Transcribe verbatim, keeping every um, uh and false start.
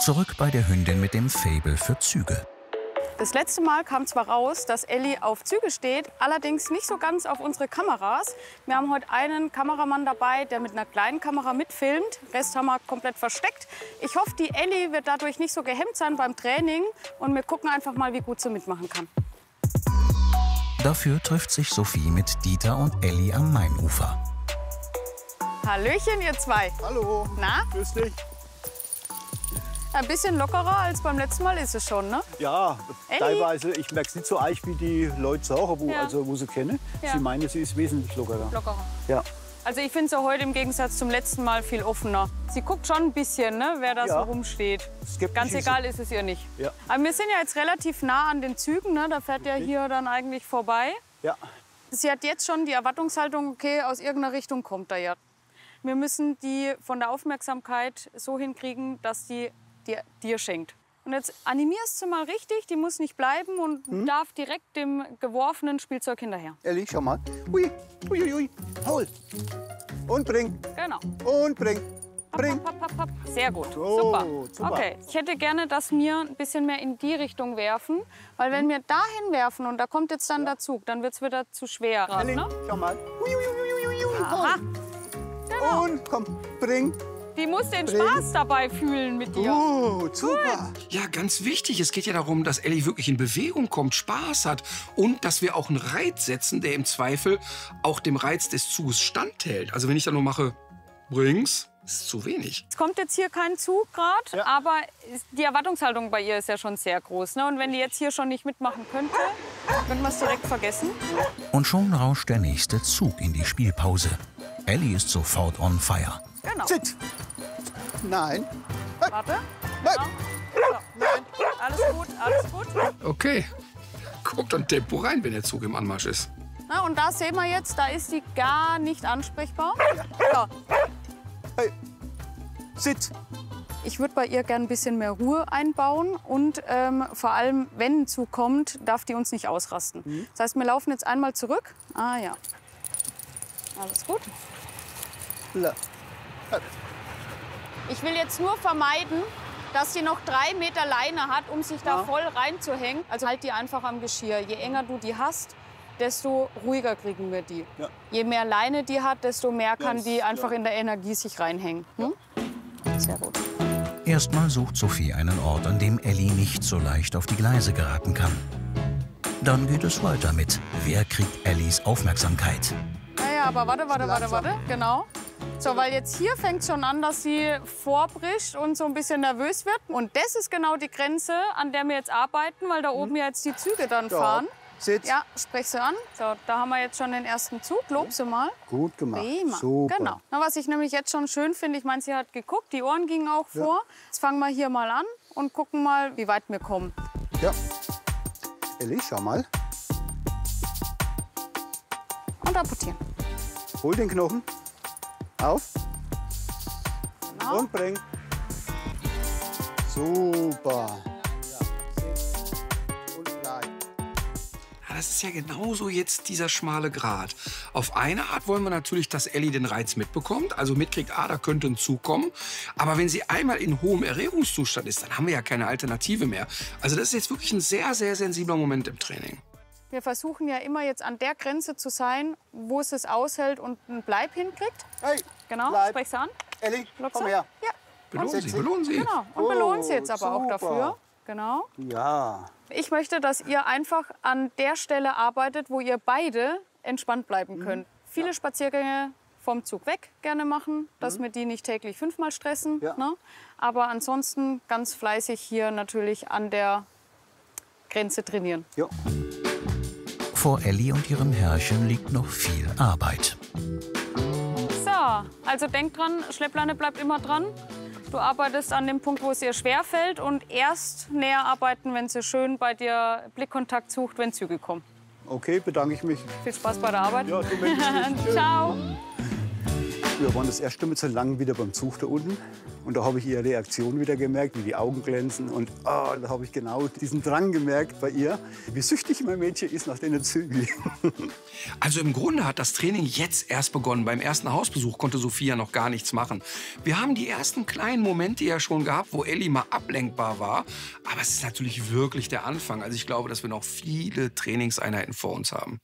Zurück bei der Hündin mit dem Faible für Züge. Das letzte Mal kam zwar raus, dass Elli auf Züge steht, allerdings nicht so ganz auf unsere Kameras. Wir haben heute einen Kameramann dabei, der mit einer kleinen Kamera mitfilmt. Den Rest haben wir komplett versteckt. Ich hoffe, die Elli wird dadurch nicht so gehemmt sein beim Training. Und wir gucken einfach mal, wie gut sie mitmachen kann. Dafür trifft sich Sophie mit Dieter und Elli am Mainufer. Hallöchen, ihr zwei. Hallo. Na? Grüß dich. Ein bisschen lockerer als beim letzten Mal ist es schon, ne? Ja, Elli? Teilweise. Ich merke es nicht so eich, wie die Leute sagen, wo, ja. also, wo sie kennen. Ja. Sie meinen, sie ist wesentlich lockerer. Lockerer. Ja. Also ich finde sie heute im Gegensatz zum letzten Mal viel offener. Sie guckt schon ein bisschen, ne, wer da ja. so rumsteht. Skeptisch Ganz egal ist es ihr nicht. Ja. Aber wir sind ja jetzt relativ nah an den Zügen, ne? Da fährt okay. ja hier dann eigentlich vorbei. Ja. Sie hat jetzt schon die Erwartungshaltung, okay, aus irgendeiner Richtung kommt er ja. Wir müssen die von der Aufmerksamkeit so hinkriegen, dass die dir schenkt. Und jetzt animierst du mal richtig, die muss nicht bleiben und hm? darf direkt dem geworfenen Spielzeug hinterher. Elli, schau mal. Ui, ui, ui, ui. Hol. Und bring. Genau. Und bring. Bring. Hopp, hopp, hopp, hopp. Sehr gut. Oh, super. super. Okay. Ich hätte gerne, dass wir ein bisschen mehr in die Richtung werfen, weil wenn hm? wir dahin werfen und da kommt jetzt dann ja. der Zug, dann wird es wieder zu schwer. Elli, ne? schau mal. Ui, ui, ui, ui, ui. Aha. Genau. Und komm, bring. Die muss den Spaß dabei fühlen mit dir. Gut, super. Gut. Ja, ganz wichtig. Es geht ja darum, dass Elli wirklich in Bewegung kommt, Spaß hat und dass wir auch einen Reiz setzen, der im Zweifel auch dem Reiz des Zuges standhält. Also wenn ich da nur mache, bring's, ist zu wenig. Es kommt jetzt hier kein Zug gerade, ja. aber die Erwartungshaltung bei ihr ist ja schon sehr groß. Ne? Und wenn die jetzt hier schon nicht mitmachen könnte, könnte man es direkt vergessen. Und schon rauscht der nächste Zug in die Spielpause. Elli ist sofort on fire. Genau. Sit. Nein. Warte. Genau. So, nein. Alles gut, alles gut. Okay. Guckt dann Tempo rein, wenn der Zug im Anmarsch ist. Na, und da sehen wir jetzt, da ist sie gar nicht ansprechbar. Ja. So. Hey. Sit. Ich würde bei ihr gern ein bisschen mehr Ruhe einbauen. Und ähm, vor allem, wenn ein Zug kommt, darf die uns nicht ausrasten. Mhm. Das heißt, wir laufen jetzt einmal zurück. Ah ja. Alles gut. La. Ich will jetzt nur vermeiden, dass sie noch drei Meter Leine hat, um sich da ja. voll reinzuhängen. Also halt die einfach am Geschirr. Je enger du die hast, desto ruhiger kriegen wir die. Ja. Je mehr Leine die hat, desto mehr kann ja, die einfach ja. in der Energie sich reinhängen. Hm? Ja. Sehr gut. Erstmal sucht Sophie einen Ort, an dem Elli nicht so leicht auf die Gleise geraten kann. Dann geht es weiter mit: Wer kriegt Ellis Aufmerksamkeit? Ja, ja, aber warte, warte, warte, warte. Genau. So, weil jetzt hier fängt schon an, dass sie vorbricht und so ein bisschen nervös wird. Und das ist genau die Grenze, an der wir jetzt arbeiten, weil da oben ja jetzt die Züge dann fahren. Sitz. Ja, sprech sie an. So, da haben wir jetzt schon den ersten Zug. Lob sie mal. Gut gemacht. Prima. Super. Genau. Na, was ich nämlich jetzt schon schön finde, ich meine, sie hat geguckt, die Ohren gingen auch vor. Ja. Jetzt fangen wir hier mal an und gucken mal, wie weit wir kommen. Ja. Elli, schau mal. Und apportieren. Hol den Knochen. Auf. Genau. Und bring. Super. Das ist ja genauso jetzt dieser schmale Grat. Auf eine Art wollen wir natürlich, dass Elli den Reiz mitbekommt, also mitkriegt, ah, da könnte ein Zug kommen. Aber wenn sie einmal in hohem Erregungszustand ist, dann haben wir ja keine Alternative mehr. Also das ist jetzt wirklich ein sehr, sehr sensibler Moment im Training. Wir versuchen ja immer jetzt an der Grenze zu sein, wo es es aushält und einen Bleib hinkriegt. Hey, genau, sprich sie an. Elli, komm her. Ja. Belohnen Sie, belohnen Sie. Genau, und oh, belohnen Sie jetzt aber super. auch dafür. Genau. Ja. Ich möchte, dass ihr einfach an der Stelle arbeitet, wo ihr beide entspannt bleiben könnt. Mhm. Viele ja. Spaziergänge vom Zug weg gerne machen, dass mhm. wir die nicht täglich fünfmal stressen. Ja. Ne? Aber ansonsten ganz fleißig hier natürlich an der Grenze trainieren. Ja. Vor Elli und ihrem Herrchen liegt noch viel Arbeit. So, also denk dran, Schleppleine bleibt immer dran. Du arbeitest an dem Punkt, wo es ihr schwerfällt und erst näher arbeiten, wenn sie schön bei dir Blickkontakt sucht, wenn Züge kommen. Okay, bedanke ich mich. Viel Spaß bei der Arbeit. Ja, du Ciao. Wir waren das erste Mal zu lang wieder beim Zug da unten. Und da habe ich ihre Reaktion wieder gemerkt, wie die Augen glänzen. Und oh, da habe ich genau diesen Drang gemerkt bei ihr, wie süchtig mein Mädchen ist nach den Zügen. Also im Grunde hat das Training jetzt erst begonnen. Beim ersten Hausbesuch konnte Sophia noch gar nichts machen. Wir haben die ersten kleinen Momente ja schon gehabt, wo Elli mal ablenkbar war. Aber es ist natürlich wirklich der Anfang. Also ich glaube, dass wir noch viele Trainingseinheiten vor uns haben.